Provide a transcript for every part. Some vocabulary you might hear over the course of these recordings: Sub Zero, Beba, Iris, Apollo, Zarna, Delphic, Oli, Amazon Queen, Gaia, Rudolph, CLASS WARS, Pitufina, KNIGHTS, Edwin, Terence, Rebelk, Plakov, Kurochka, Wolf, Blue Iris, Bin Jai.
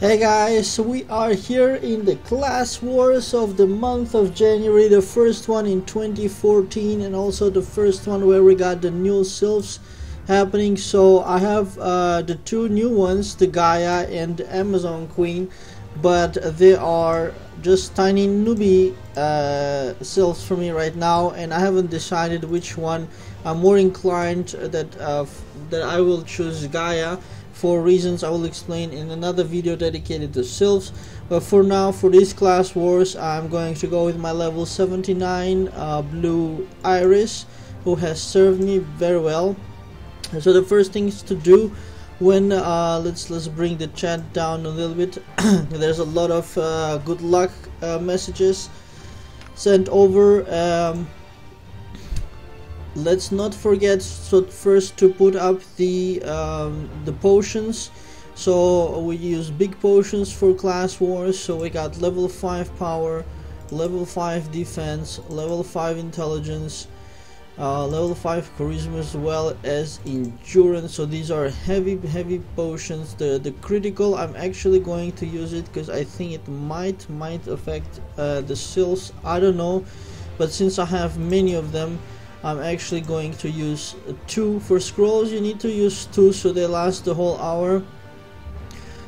Hey guys, we are here in the Class Wars of the month of January, the first one in 2014 and also the first one where we got the new sylphs happening. So I have the two new ones, the Gaia and the Amazon Queen, but they are just tiny newbie sylphs for me right now, and I haven't decided which one. I'm more inclined that I will choose Gaia. For reasons I will explain in another video dedicated to sylphs, but for now, for this class wars, I'm going to go with my level 79 Blue Iris, who has served me very well. So the first things to do when let's bring the chat down a little bit. There's a lot of good luck messages sent over. Let's not forget first to put up the potions. So we use big potions for class wars. So we got level 5 power, level 5 defense, level 5 intelligence, level 5 charisma, as well as endurance. So these are heavy potions. The critical, I'm actually going to use it because I think it might affect the sylphs, I don't know, but since I have many of them, I'm actually going to use 2. For scrolls, you need to use 2 so they last the whole hour.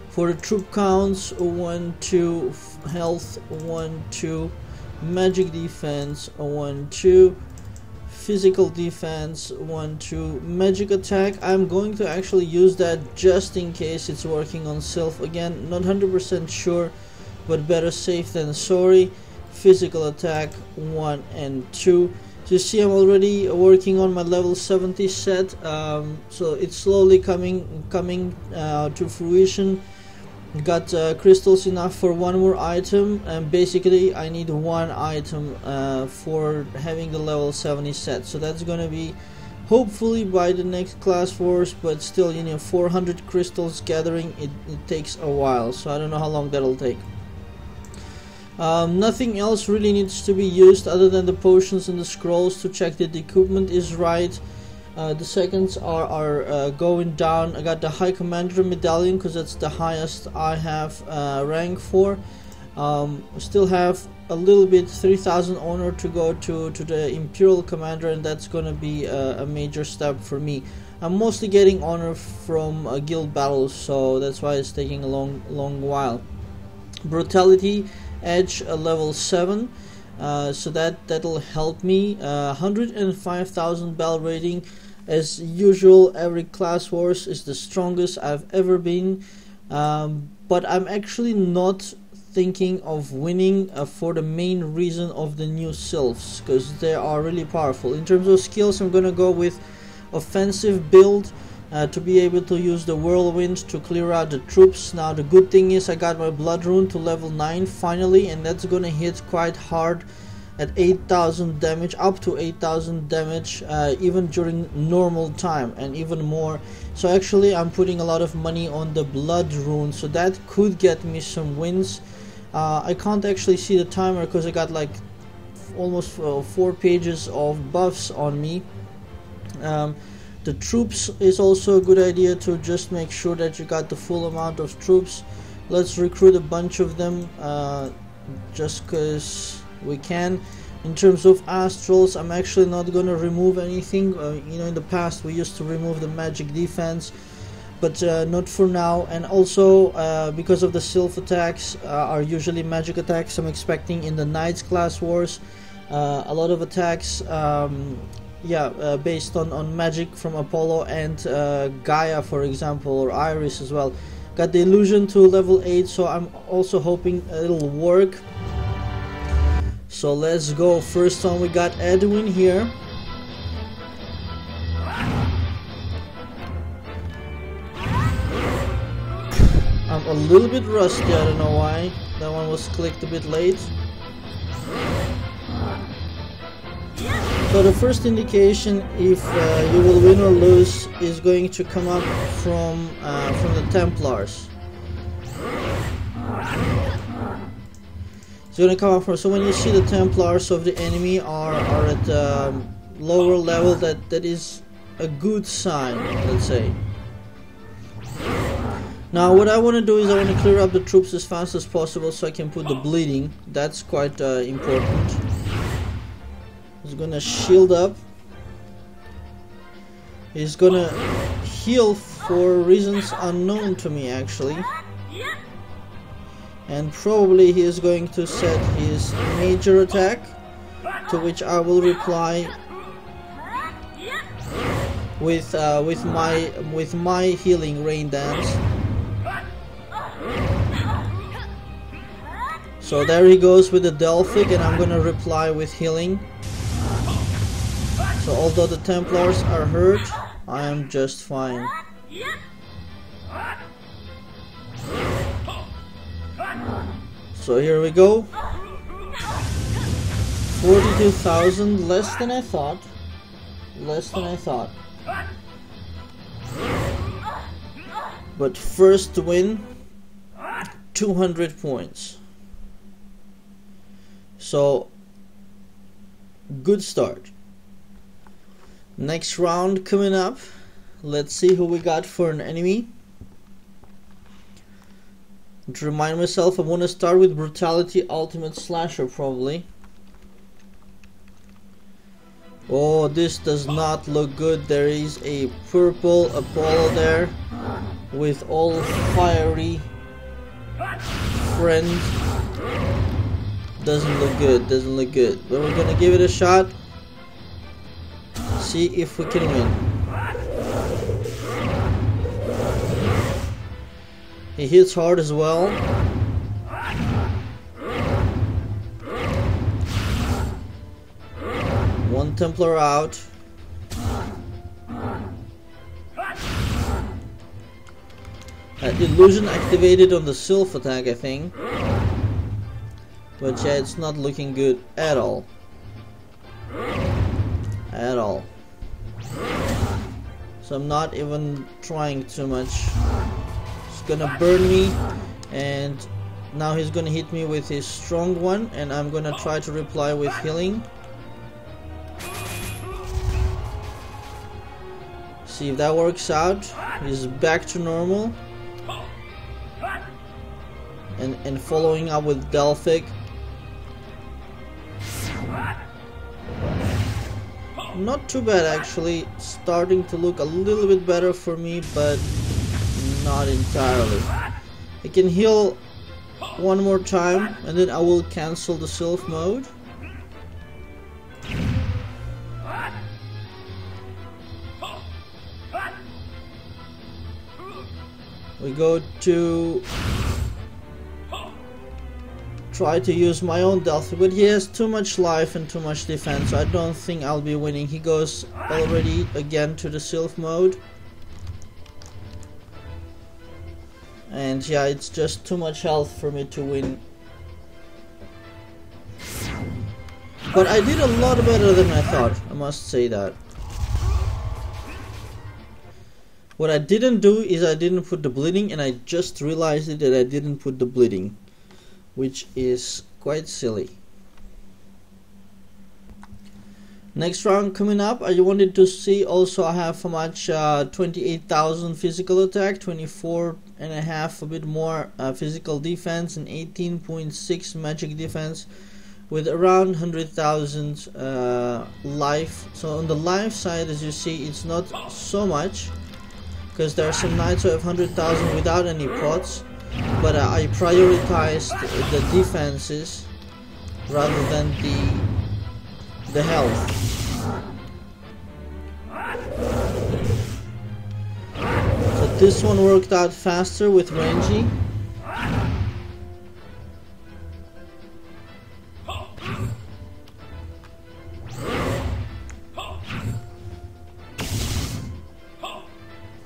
For the troop counts, 1, 2, health, 1, 2, magic defense, 1, 2, physical defense, 1, 2, magic attack. I'm going to actually use that just in case it's working on self again. Not 100% sure, but better safe than sorry. Physical attack 1 and 2. You see, I'm already working on my level 70 set, so it's slowly coming to fruition. Got crystals enough for one more item, and basically I need one item for having the level 70 set. So that's gonna be hopefully by the next class wars, but still, you know, 400 crystals gathering, it takes a while, so I don't know how long that'll take. Nothing else really needs to be used other than the potions and the scrolls to check that the equipment is right. The seconds are going down. I got the High Commander Medallion because that's the highest I have rank for. Still have a little bit, 3000 honor to go to the Imperial Commander, and that's gonna be a major step for me. I'm mostly getting honor from guild battles, so that's why it's taking a long while. Brutality Edge level 7, so that'll help me. 105,000 battle rating. As usual, every class wars is the strongest I've ever been, but I'm actually not thinking of winning for the main reason of the new sylphs, because they are really powerful. In terms of skills, I'm gonna go with offensive build, to be able to use the whirlwind to clear out the troops. Now the good thing is I got my blood rune to level 9 finally, and that's gonna hit quite hard at 8,000 damage, up to 8,000 damage, even during normal time and even more. So actually I'm putting a lot of money on the blood rune, so that could get me some wins. I can't actually see the timer because I got like almost 4 pages of buffs on me. The troops is also a good idea to just make sure that you got the full amount of troops. Let's recruit a bunch of them just because we can. In terms of astrals, I'm actually not going to remove anything. You know, in the past we used to remove the magic defense, but not for now. And also because of the sylph attacks are usually magic attacks, I'm expecting in the Knights class wars a lot of attacks. Yeah, based on magic from Apollo and Gaia, for example, or Iris as well. Got the illusion to level 8, so I'm also hoping it'll work. So let's go. First one, we got Edwin here. I'm a little bit rusty, I don't know why. That one was clicked a bit late. So the first indication if you will win or lose is going to come up from the Templars. It's going to come up from, so when you see the Templars of the enemy are at lower level, that is a good sign, let's say. Now what I want to do is I want to clear up the troops as fast as possible so I can put the bleeding. That's quite important. He's gonna shield up. He's gonna heal for reasons unknown to me actually. And probably he is going to set his major attack, to which I will reply with my healing rain dance. So there he goes with the Delphic, and I'm gonna reply with healing. So although the Templars are hurt, I am just fine. So here we go. 42,000, less than I thought. Less than I thought. But first win, 200 points. So, good start. Next round coming up. Let's see who we got for an enemy. To remind myself, I want to start with Brutality Ultimate Slasher probably. Oh, this does not look good. There is a purple Apollo there with all fiery friend. Doesn't look good, doesn't look good. But we're gonna give it a shot. See if we can win. He hits hard as well. One Templar out. Illusion activated on the Sylph attack, I think. But yeah, it's not looking good at all. At all. So I'm not even trying too much. He's gonna burn me, and now he's gonna hit me with his strong one, and I'm gonna try to reply with healing. See if that works out. He's back to normal. And following up with Delphic. Not too bad actually, starting to look a little bit better for me, but not entirely. I can heal one more time and then I will cancel the Sylph mode. We go to try to use my own Delphic, but he has too much life and too much defense, so I don't think I'll be winning. He goes already again to the Sylph mode, and yeah, it's just too much health for me to win. But I did a lot better than I thought, I must say that. What I didn't do is I didn't put the bleeding, and I just realized that I didn't put the bleeding, which is quite silly. Next round coming up, I wanted to see also I have how much 28,000 physical attack, 24.5 a bit more physical defense, and 18.6 magic defense with around 100,000 life. So on the life side, as you see, it's not so much because there are some knights who have 100,000 without any pots. But I prioritized the defenses rather than the health. So this one worked out faster with Renji.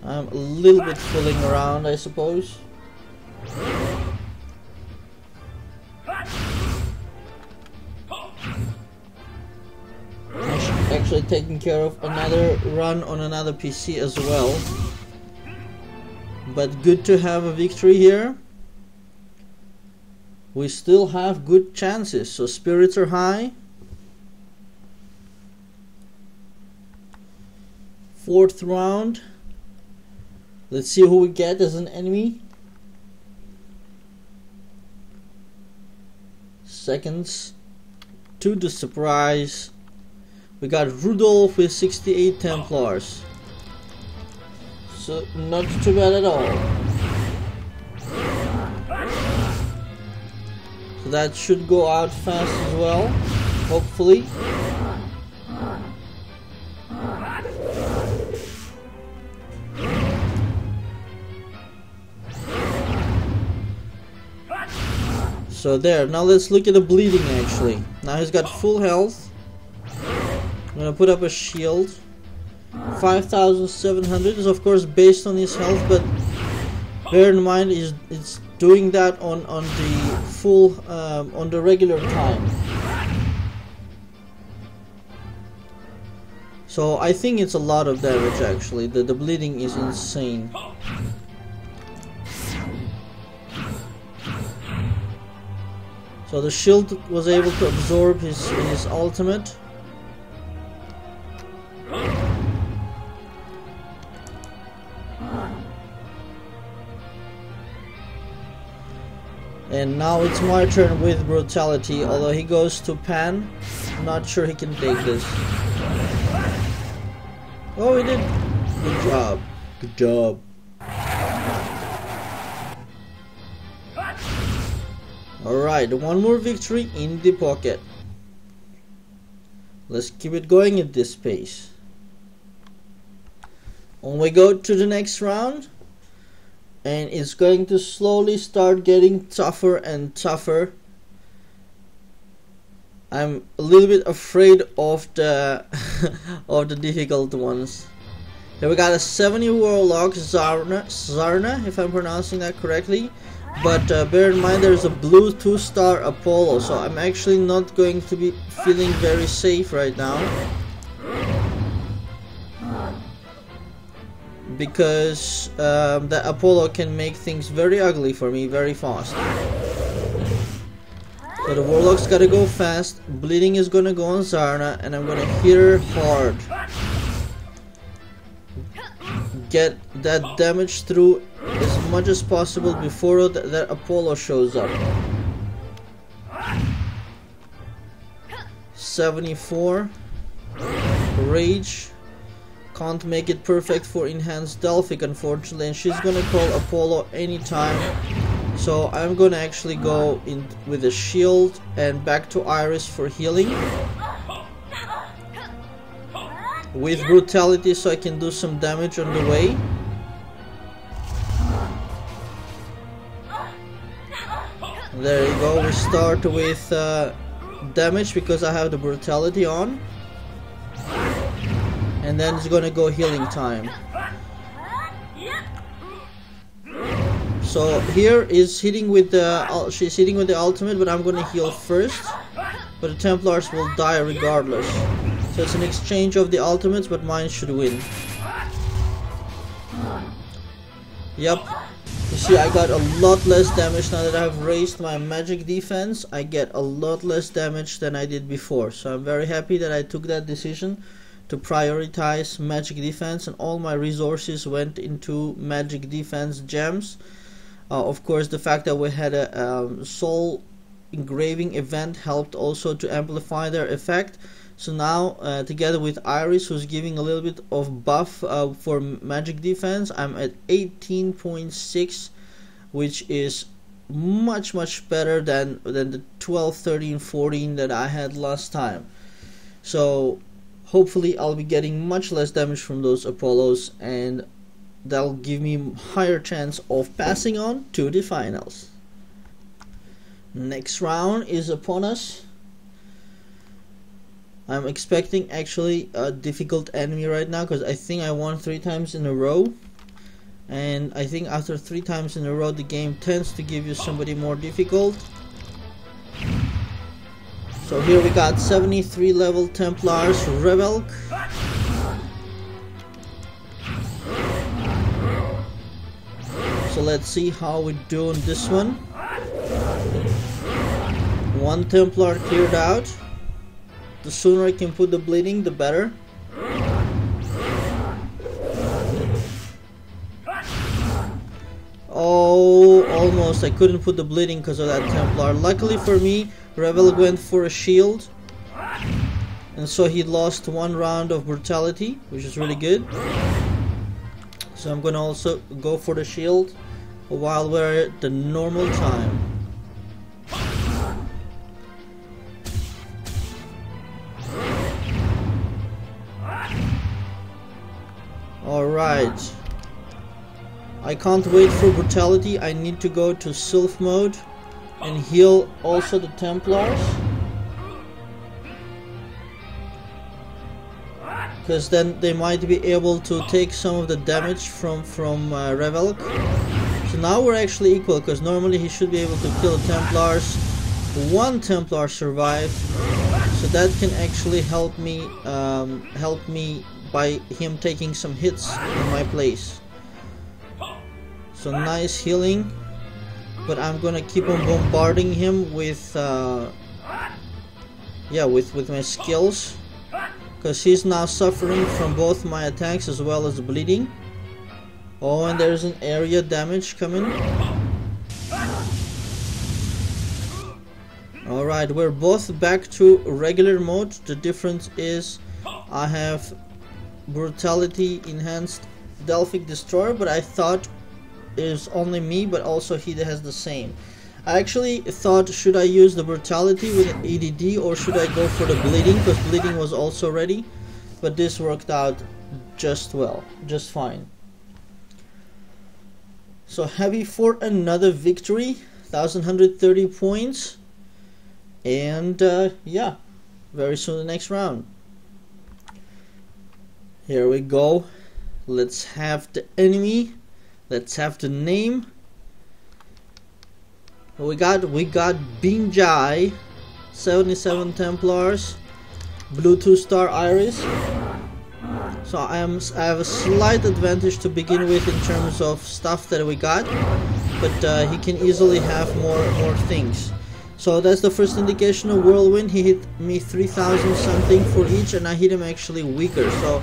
I'm a little bit fooling around, I suppose. Actually taking care of another run on another PC as well, but good to have a victory here. We still have good chances, so spirits are high. 4th round, let's see who we get as an enemy. seconds to the surprise. We got Rudolph with 68 Templars. So not too bad at all. So that should go out fast as well, hopefully. So there, now let's look at the bleeding actually. Now he's got full health. I'm gonna put up a shield. 5,700 is of course based on his health, but bear in mind it's doing that on the full, on the regular time. So I think it's a lot of damage actually. The bleeding is insane. So the shield was able to absorb his ultimate. And now it's my turn with brutality, although he goes to Pan. I'm not sure he can take this. Oh, he did. Good job. Good job. Alright, one more victory in the pocket. Let's keep it going at this pace. On we go to the next round, and it's going to slowly start getting tougher and tougher. I'm a little bit afraid of the difficult ones. Here we got a 70 Warlock, Zarna, if I'm pronouncing that correctly. But bear in mind there's a blue 2-star Apollo, so I'm actually not going to be feeling very safe right now. Because the Apollo can make things very ugly for me very fast. So the Warlock's gotta go fast, bleeding is gonna go on Zarna, and I'm gonna hit her hard. Get that damage through as much as possible before that Apollo shows up. 74 Rage. Can't make it perfect for enhanced Delphic, unfortunately, and she's gonna call Apollo anytime. So I'm gonna actually go in with a shield and back to Iris for healing with brutality, so I can do some damage on the way. There you go, we start with damage because I have the brutality on, and then it's gonna go healing time. So here is hitting with the she's hitting with the ultimate, but I'm gonna heal first, but the Templars will die regardless. So it's an exchange of the ultimates, but mine should win. Yep. You see, I got a lot less damage now that I've raised my magic defense. I get a lot less damage than I did before. So I'm very happy that I took that decision to prioritize magic defense, and all my resources went into magic defense gems. Of course, the fact that we had a soul engraving event helped also to amplify their effect. So now, together with Iris, who's giving a little bit of buff for magic defense, I'm at 18.6, which is much better than the 12, 13, 14 that I had last time. So hopefully I'll be getting much less damage from those Apollos, and that'll give me higher chance of passing on to the finals. Next round is upon us. I'm expecting actually a difficult enemy right now, because I think I won 3 times in a row, and I think after 3 times in a row the game tends to give you somebody more difficult. So here we got 73 level Templars, Rebelk. So let's see how we do on this one. One Templar cleared out. The sooner I can put the bleeding, the better. Oh, almost. I couldn't put the bleeding because of that Templar. Luckily for me, Rebelk went for a shield, and so he lost one round of brutality, which is really good. So I'm gonna also go for the shield while we're at the normal time. Alright, I can't wait for brutality. I need to go to sylph mode and heal also the Templars, because then they might be able to take some of the damage from Rebelk. So now we're actually equal, because normally he should be able to kill the Templars. One Templar survived, so that can actually help me by him taking some hits in my place. So nice healing, but I'm gonna keep on bombarding him with my skills, because he's now suffering from both my attacks as well as bleeding. Oh, and there's an area damage coming. Alright, we're both back to regular mode. The difference is I have brutality enhanced Delphic Destroyer, but I thought it was only me, but also he has the same. I actually thought, should I use the brutality with an EDD or should I go for the bleeding, because bleeding was also ready, but this worked out just fine. So happy for another victory, 1130 points, and yeah, very soon the next round. Here we go. Let's have the enemy. Let's have the name. We got Bin Jai, 77 Templars, Blue 2-star Iris. So I have a slight advantage to begin with in terms of stuff that we got, but he can easily have more things. So that's the first indication of Whirlwind. He hit me 3000 something for each, and I hit him actually weaker. So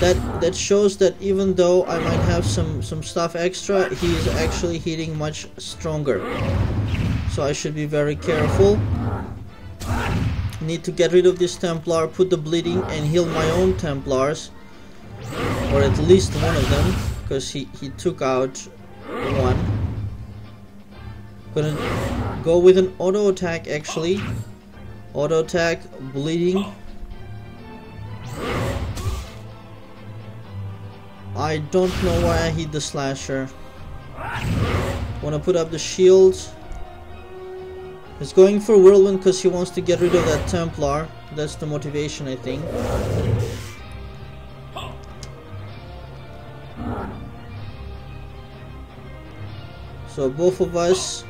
that shows that even though I might have some stuff extra, he is actually hitting much stronger. So I should be very careful. Need to get rid of this Templar, put the bleeding, and heal my own Templars, or at least one of them, because he took out one. Gonna go with an auto attack actually. Auto attack, bleeding. I don't know why I hit the slasher. Wanna put up the shields. He's going for Whirlwind because he wants to get rid of that Templar. That's the motivation, I think. So both of us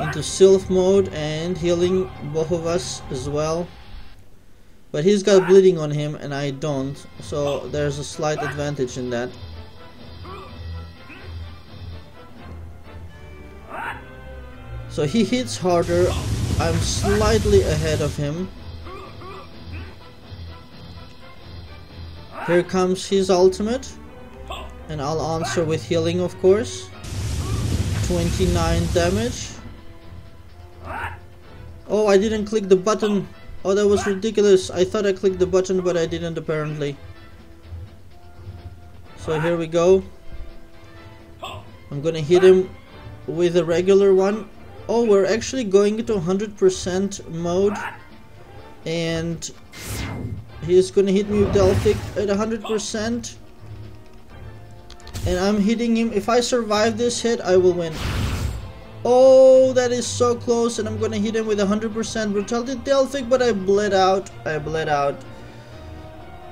into sylph mode and healing both of us as well. But he's got bleeding on him and I don't, so there's a slight advantage in that. So he hits harder, I'm slightly ahead of him. Here comes his ultimate, and I'll answer with healing of course. 29 damage. Oh, I didn't click the button. Oh, that was ridiculous. I thought I clicked the button, but I didn't apparently. So here we go. I'm gonna hit him with a regular one. Oh, we're actually going into 100% mode, and he's gonna hit me with Delphic at 100%, and I'm hitting him. If I survive this hit, I will win. Oh, that is so close, and I'm gonna hit him with 100% brutality Delphic, but I bled out.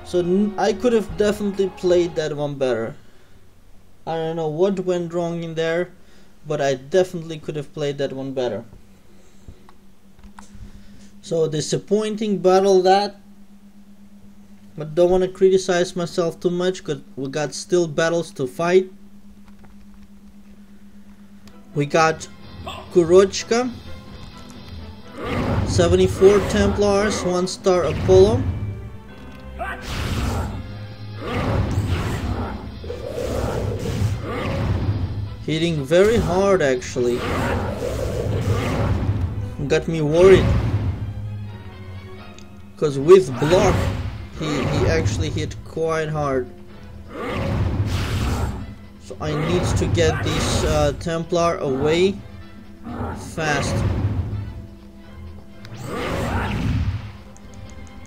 So I could have definitely played that one better. I don't know what went wrong in there, but I definitely could have played that one better. So disappointing battle that, but don't want to criticize myself too much, because we got still battles to fight. We got Kurochka, 74 Templars, 1-star Apollo. Hitting very hard actually. Got me worried. Because with block, he actually hit quite hard. So I need to get this Templar away fast.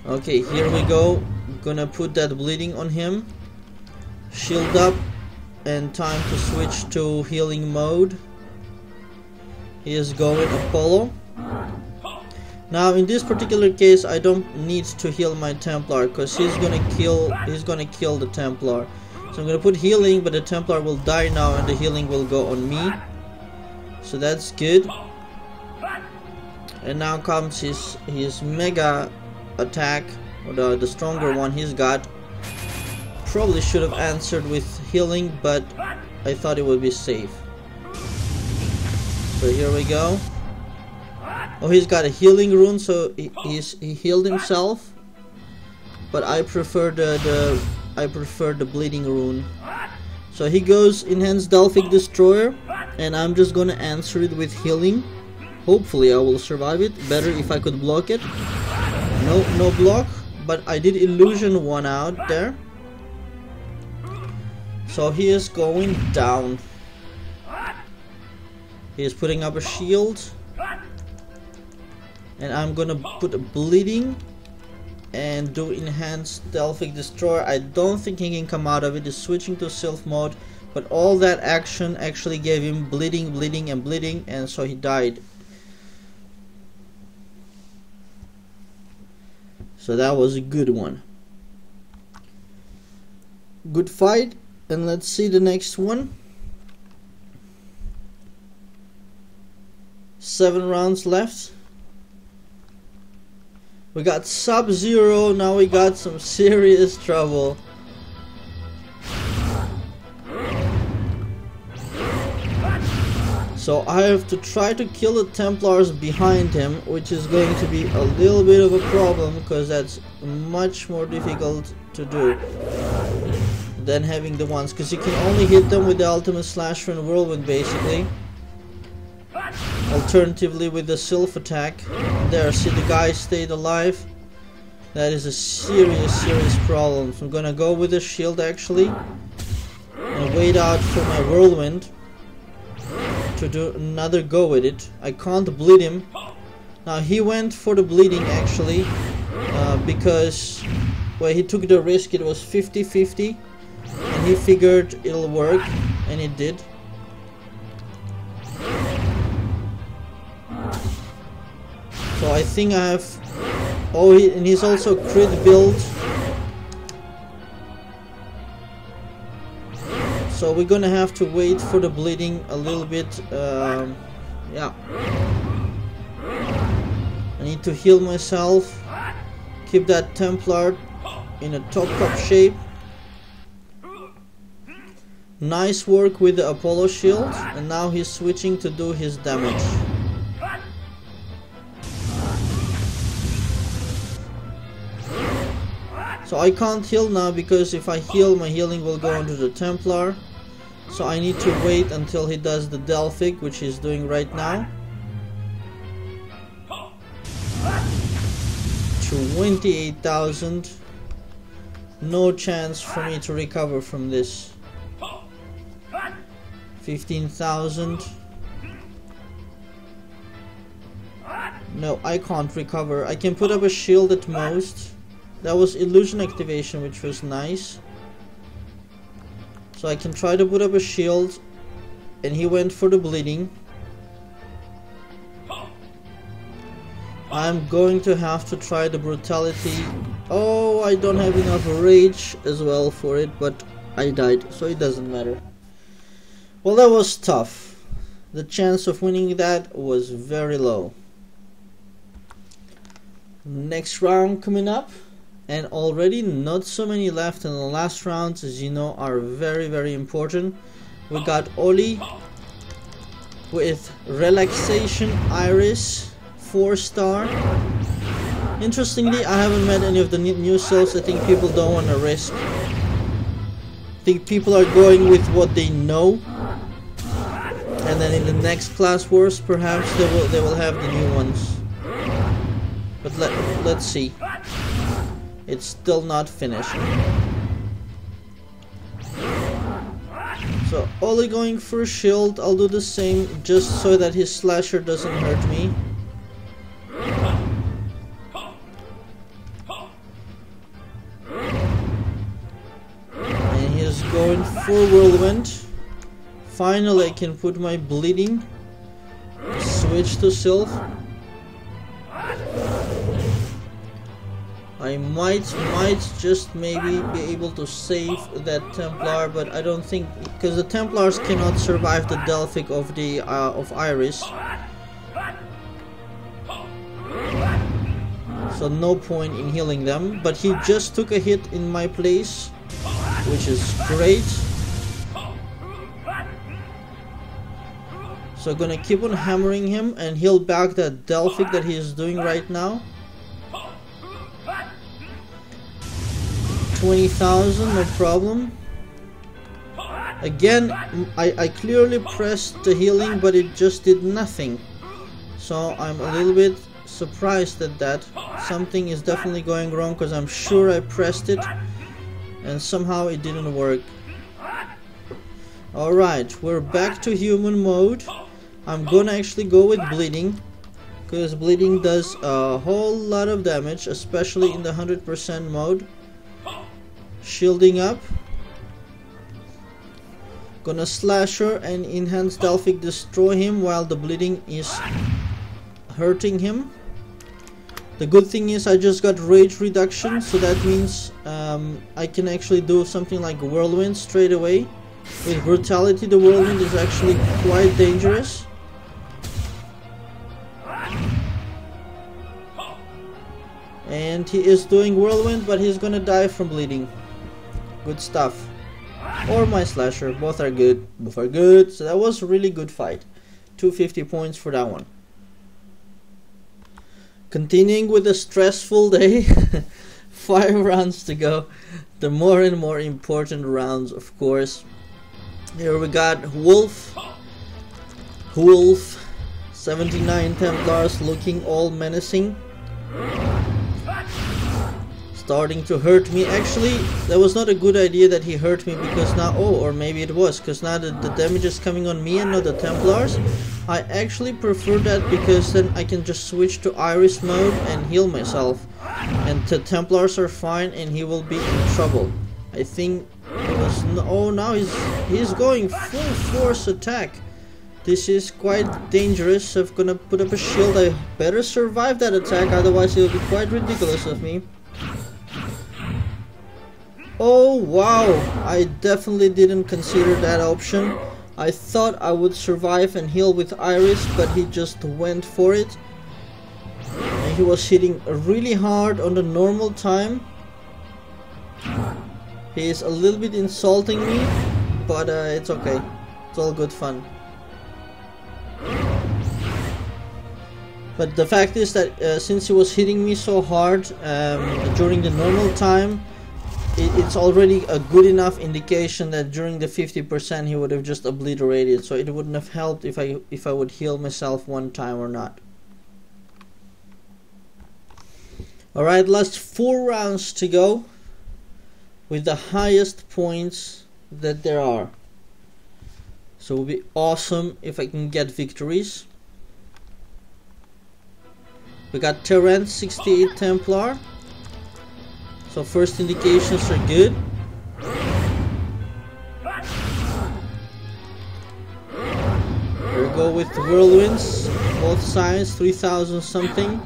Okay, here we go. Gonna put that bleeding on him. Shield up. And time to switch to healing mode. He is going Apollo. Now in this particular case I don't need to heal my Templar because he's gonna kill the Templar. So I'm gonna put healing, but the Templar will die now and the healing will go on me. So that's good. And now comes his mega attack, or the stronger one he's got. Probably should have answered with healing, but I thought it would be safe. So here we go. Oh, he's got a healing rune, so he healed himself. But I prefer the bleeding rune. So he goes enhanced Delphic Destroyer, and I'm just gonna answer it with healing. Hopefully I will survive it. Better if I could block it. No block, but I did illusion one out there. So he is going down. He is putting up a shield. And I'm gonna put a bleeding and do enhanced Delphic Destroyer. I don't think he can come out of it. He's switching to self mode. But all that action actually gave him bleeding, and so he died. So that was a good one. Good fight. And let's see the next one. 7 rounds left. We got Sub Zero. Now we got some serious trouble. So I have to try to kill the Templars behind him, which is going to be a little bit of a problem because that's much more difficult to do than having the ones, because you can only hit them with the ultimate slasher and whirlwind basically. Alternatively with the sylph attack. There, see, the guy stayed alive. That is a serious problem. So I'm gonna go with the shield actually and wait out for my whirlwind to do another go with it. I can't bleed him. Now he went for the bleeding actually because, well, he took the risk. It was 50-50. He figured it'll work, and it did. So I think I have... Oh, and he's also crit build. So we're gonna have to wait for the bleeding a little bit. Yeah. I need to heal myself. Keep that Templar in a top shape. Nice work with the Apollo shield, and now he's switching to do his damage. So I can't heal now because if I heal, my healing will go onto the Templar. So I need to wait until he does the Delphic, which he's doing right now. 28,000. No chance for me to recover from this. 15,000. No, I can't recover. I can put up a shield at most. That was illusion activation, which was nice. So I can try to put up a shield, and he went for the bleeding. I'm going to have to try the brutality. Oh, I don't have enough rage as well for it, but I died, so it doesn't matter. Well, that was tough. The chance of winning that was very low. Next round coming up, and already not so many left, and the last rounds, as you know, are very important. We got Oli with relaxation Iris 4-star. Interestingly, I haven't met any of the new sylphs. I think people don't want to risk. I think people are going with what they know. And then in the next Class Wars, perhaps they will have the new ones. But let's see. It's still not finished. So Oli going for a shield, I'll do the same just so that his slasher doesn't hurt me. And he's going full whirlwind. Finally I can put my bleeding. Switch to Sylph. I might just maybe be able to save that Templar, but I don't think, because the Templars cannot survive the Delphic of the Iris. So no point in healing them, but he just took a hit in my place, which is great. So I'm gonna keep on hammering him and heal back that Delphic that he is doing right now. 20,000, no problem. Again, I clearly pressed the healing, but it just did nothing. So I'm a little bit surprised at that. Something is definitely going wrong, because I'm sure I pressed it and somehow it didn't work. Alright, we're back to human mode. I'm gonna actually go with bleeding, because bleeding does a whole lot of damage, especially in the 100% mode. Shielding up, gonna slasher and enhance Delphic, destroy him while the bleeding is hurting him. The good thing is I just got rage reduction, so that means I can actually do something like whirlwind straight away. With brutality, the whirlwind is actually quite dangerous. And he is doing whirlwind, but he's gonna die from bleeding. Good stuff. Or my slasher, both are good. Both are good. So that was a really good fight. 250 points for that one. Continuing with a stressful day. 5 rounds to go. The more and more important rounds, of course. Here we got Wolf. Wolf. 79 Templars looking all menacing. Starting to hurt me. Actually, that was not a good idea that he hurt me, because now, oh, or maybe it was, because now the damage is coming on me and not the Templars. I actually prefer that, because then I can just switch to Iris mode and heal myself. And the Templars are fine and he will be in trouble. I think it was, oh, now he's going full force attack. This is quite dangerous, so I'm gonna put up a shield. I better survive that attack, otherwise it will be quite ridiculous of me. Oh wow, I definitely didn't consider that option. I thought I would survive and heal with Iris, but he just went for it. And he was hitting really hard on the normal time. He is a little bit insulting me, but it's okay. It's all good fun. But the fact is that since he was hitting me so hard during the normal time, it's already a good enough indication that during the 50% he would have just obliterated, so it wouldn't have helped if I would heal myself one time or not. Alright, last 4 rounds to go with the highest points that there are. So it would be awesome if I can get victories. We got Terence, 68 Templar. So first indications are good. Here we go with whirlwinds, both sides, 3,000 something.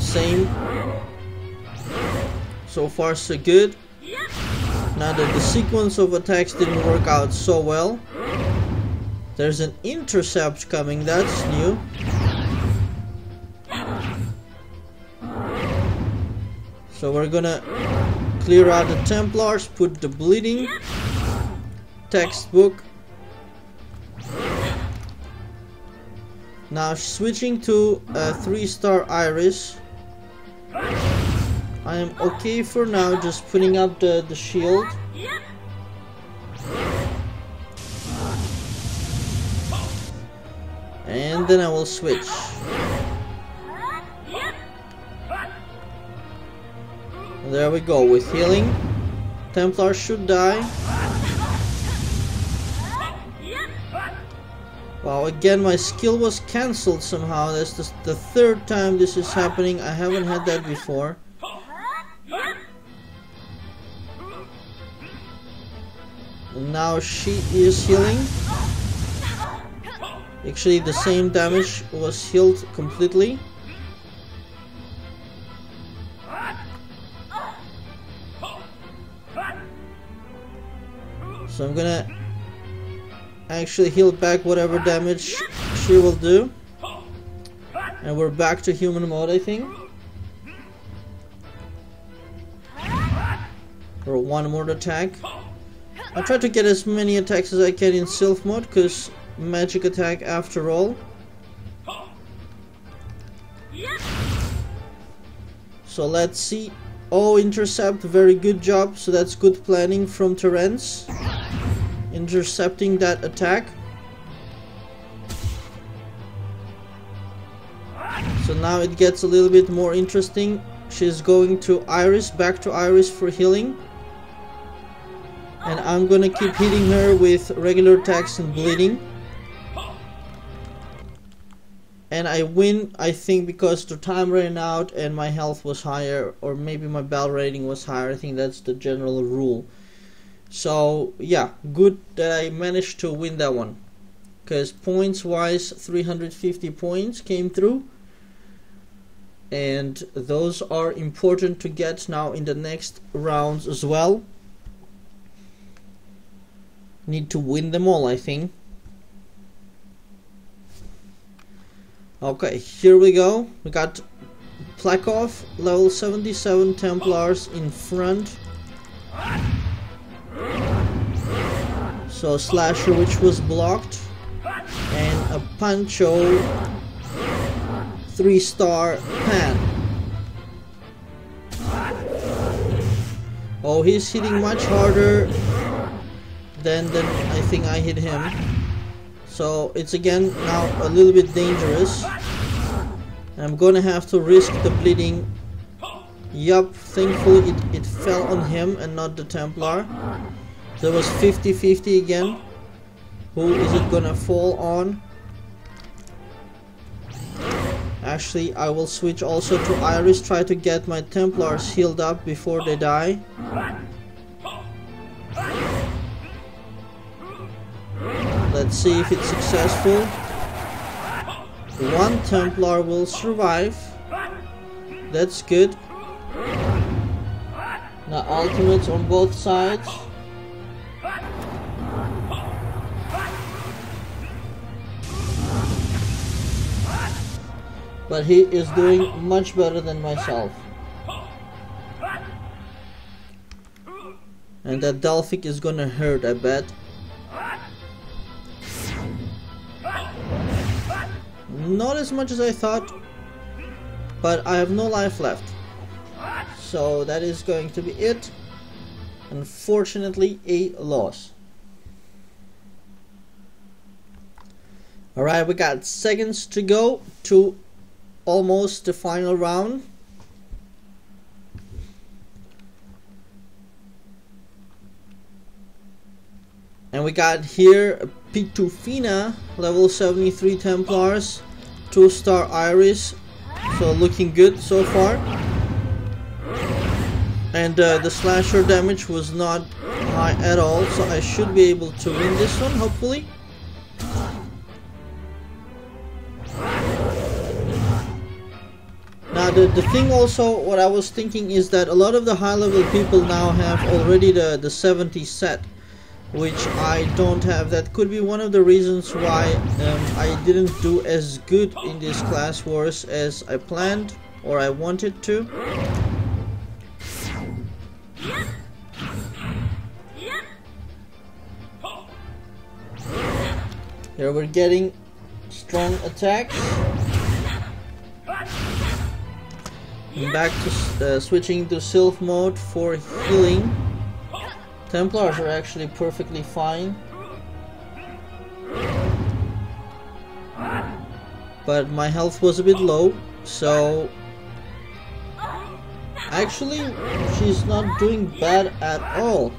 Same. So far so good. Now that the sequence of attacks didn't work out so well. There's an intercept coming, that's new. So we're gonna clear out the Templars, put the bleeding, textbook. Now switching to a 3-star Iris. I am okay for now, just putting up the shield. And then I will switch. There we go, with healing. Templar should die. Wow, again my skill was cancelled somehow. That's the third time this is happening. I haven't had that before. And now she is healing. Actually the same damage was healed completely. So I'm gonna actually heal back whatever damage she will do. And we're back to human mode, I think. Or one more attack. I try to get as many attacks as I can in sylph mode, because magic attack after all. So let's see. Oh, intercept, very good job. So that's good planning from Terence. Intercepting that attack. So now it gets a little bit more interesting. She's going to Iris, back to Iris for healing. And I'm gonna keep hitting her with regular attacks and bleeding. And I win, I think, because the time ran out and my health was higher, or maybe my battle rating was higher. I think that's the general rule. So yeah, good that I managed to win that one, because points wise 350 points came through, and those are important to get now in the next rounds as well. Need to win them all, I think. Okay, here we go. We got Plakov, level 77 Templars in front. So slasher, which was blocked, and a Pancho 3-star Pan. Oh, he's hitting much harder than I think I hit him. So it's again now a little bit dangerous. I'm gonna have to risk the bleeding. Yup, thankfully it fell on him and not the Templar. There was 50-50 again. Who is it gonna fall on? Actually, I will switch also to Iris, try to get my Templars healed up before they die. Let's see if it's successful. One Templar will survive. That's good. Now ultimates on both sides. But he is doing much better than myself. And that Delphic is gonna hurt, I bet. Not as much as I thought, but I have no life left. So that is going to be it. Unfortunately, a loss. Alright, we got seconds to go to almost the final round. And we got here Pitufina, level 73 Templars, 2-star Iris, so looking good so far. And the slasher damage was not high at all, so I should be able to win this one, hopefully. Now the thing also, what I was thinking is that a lot of the high level people now have already the 70 set, which I don't have. That could be one of the reasons why I didn't do as good in this Class Wars as I planned or I wanted to. Here we're getting strong attacks. I'm back to switching to sylph mode for healing. Templars are actually perfectly fine, but my health was a bit low, so Actually, she's not doing bad at all.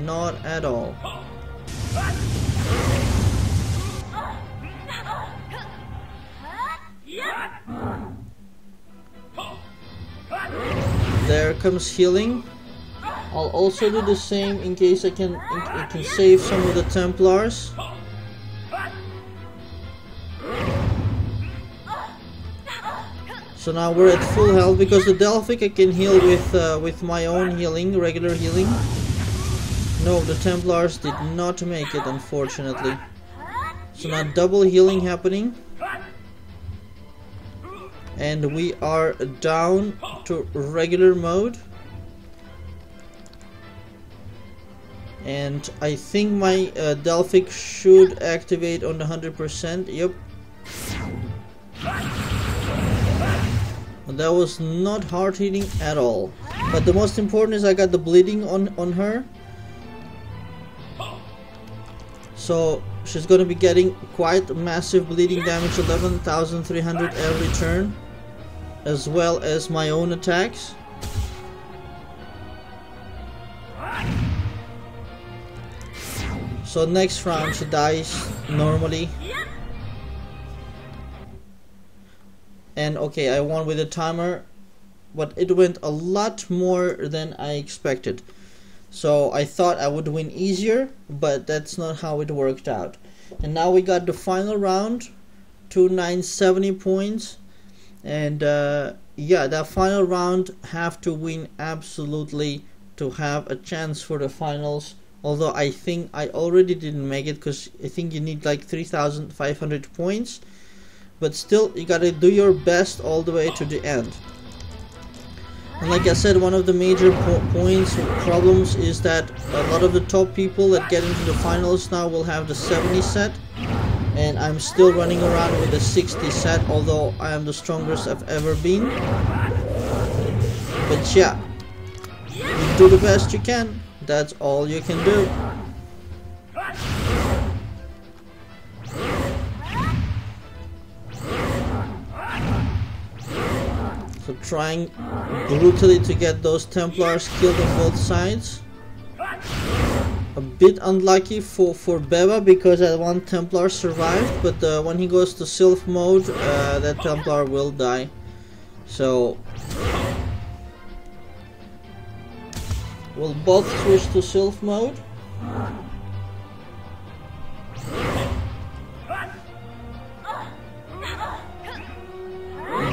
Not at all. There comes healing. I'll also do the same in case I can save some of the Templars. So now we're at full health because the Delphic I can heal with my own healing, regular healing. No, the Templars did not make it, unfortunately. So now double healing happening. And we are down to regular mode. And I think my Delphic should activate on the 100%, yep. That was not hard hitting at all, but the most important is I got the bleeding on her, so she's gonna be getting quite massive bleeding damage, 11,300 every turn, as well as my own attacks. So next round she dies normally. And okay, I won with the timer, but it went a lot more than I expected. So I thought I would win easier, but that's not how it worked out. And now we got the final round, 2970 points. And yeah, that final round have to win absolutely to have a chance for the finals. Although I think I already didn't make it because I think you need like 3,500 points. But still, you gotta do your best all the way to the end. And like I said, one of the major problems is that a lot of the top people that get into the finals now will have the 70 set. And I'm still running around with the 60 set, although I am the strongest I've ever been. But yeah, you do the best you can. That's all you can do. So trying brutally to get those Templars killed on both sides. A bit unlucky for Beba because that one Templar survived, but when he goes to Sylph mode, that Templar will die. So we'll both switch to Sylph mode.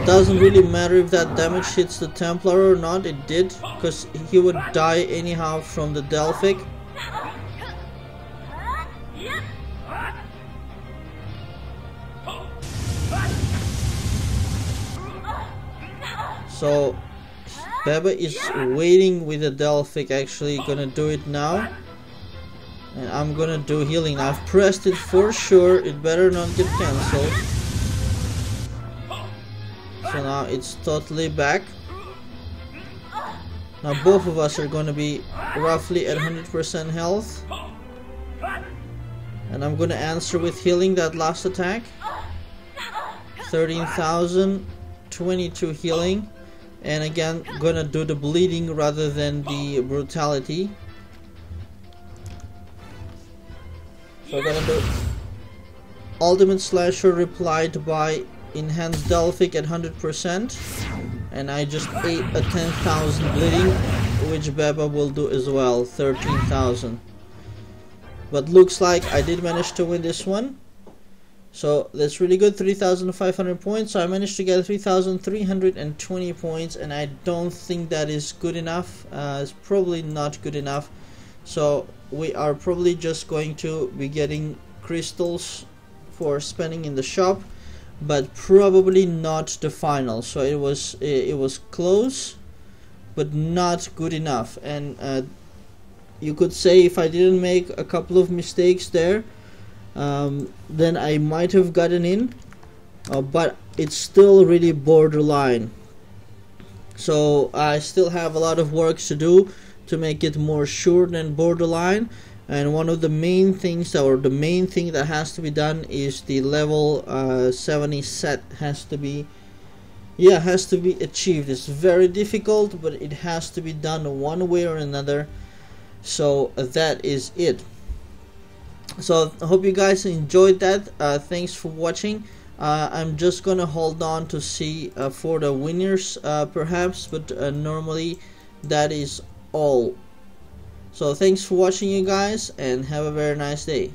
Doesn't really matter if that damage hits the Templar or not, it did, because he would die anyhow from the Delphic. So Beba is waiting with the Delphic, actually gonna do it now. And I'm gonna do healing. I've pressed it for sure, it better not get cancelled. So now it's totally back. Now both of us are going to be roughly at 100% health. And I'm going to answer with healing that last attack. 13,022 healing. And again, going to do the bleeding rather than the brutality. So I'm going to do Ultimate Slasher replied by Enhanced Delphic at 100%, and I just ate a 10,000 bleeding, which Beba will do as well, 13,000. But looks like I did manage to win this one, so that's really good. 3,500 points, so I managed to get 3,320 points, and I don't think that is good enough. It's probably not good enough, so we are probably just going to be getting crystals for spending in the shop, but probably not the final. So it was close, but not good enough. And you could say if I didn't make a couple of mistakes there, then I might have gotten in, but it's still really borderline. So I still have a lot of work to do to make it more sure than borderline. And one of the main things, or the main thing that has to be done, is the level 70 set has to be yeah, has to be achieved. It's very difficult, but it has to be done one way or another. So that is it. So I hope you guys enjoyed that. Thanks for watching. I'm just gonna hold on to see for the winners perhaps, but normally that is all. So thanks for watching, you guys, and have a very nice day.